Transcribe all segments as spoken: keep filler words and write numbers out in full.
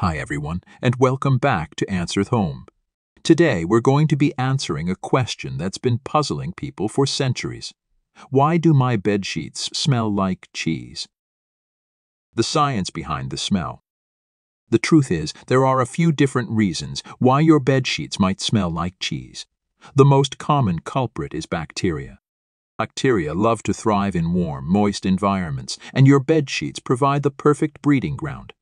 Hi everyone, and welcome back to Answer The Home. Today we're going to be answering a question that's been puzzling people for centuries. Why do my bed sheets smell like cheese? The science behind the smell. The truth is, there are a few different reasons why your bed sheets might smell like cheese. The most common culprit is bacteria. Bacteria love to thrive in warm, moist environments, and your bed sheets provide the perfect breeding ground.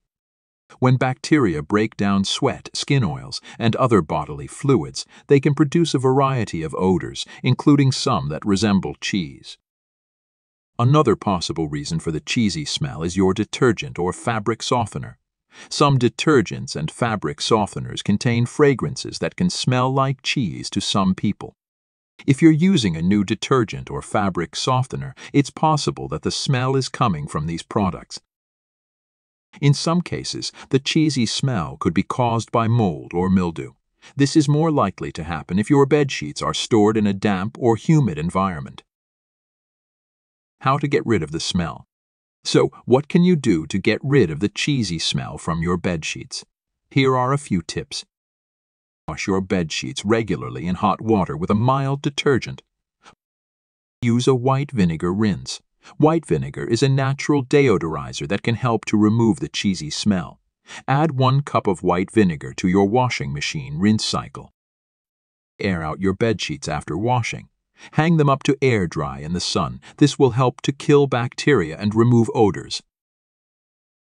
When bacteria break down sweat, skin oils, and other bodily fluids, they can produce a variety of odors, including some that resemble cheese. Another possible reason for the cheesy smell is your detergent or fabric softener. Some detergents and fabric softeners contain fragrances that can smell like cheese to some people. If you're using a new detergent or fabric softener, it's possible that the smell is coming from these products. In some cases, the cheesy smell could be caused by mold or mildew. This is more likely to happen if your bed sheets are stored in a damp or humid environment. How to get rid of the smell. So, what can you do to get rid of the cheesy smell from your bed sheets? Here are a few tips. Wash your bed sheets regularly in hot water with a mild detergent. Use a white vinegar rinse. White vinegar is a natural deodorizer that can help to remove the cheesy smell. Add one cup of white vinegar to your washing machine rinse cycle. Air out your bed sheets after washing. Hang them up to air dry in the sun. This will help to kill bacteria and remove odors.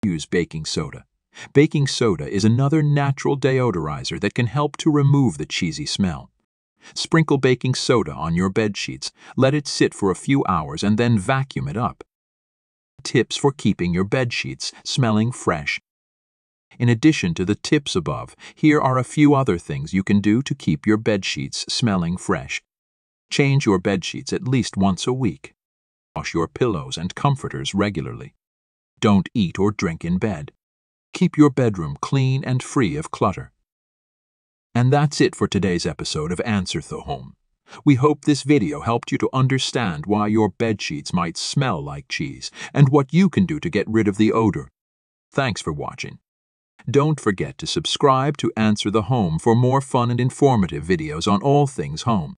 Use baking soda. Baking soda is another natural deodorizer that can help to remove the cheesy smell. Sprinkle baking soda on your bed sheets, let it sit for a few hours, and then vacuum it up. Tips for keeping your bed sheets smelling fresh. In addition to the tips above, here are a few other things you can do to keep your bed sheets smelling fresh. Change your bed sheets at least once a week. Wash your pillows and comforters regularly. Don't eat or drink in bed. Keep your bedroom clean and free of clutter. And that's it for today's episode of Answer The Home. We hope this video helped you to understand why your bed sheets might smell like cheese and what you can do to get rid of the odor. Thanks for watching. Don't forget to subscribe to Answer The Home for more fun and informative videos on all things home.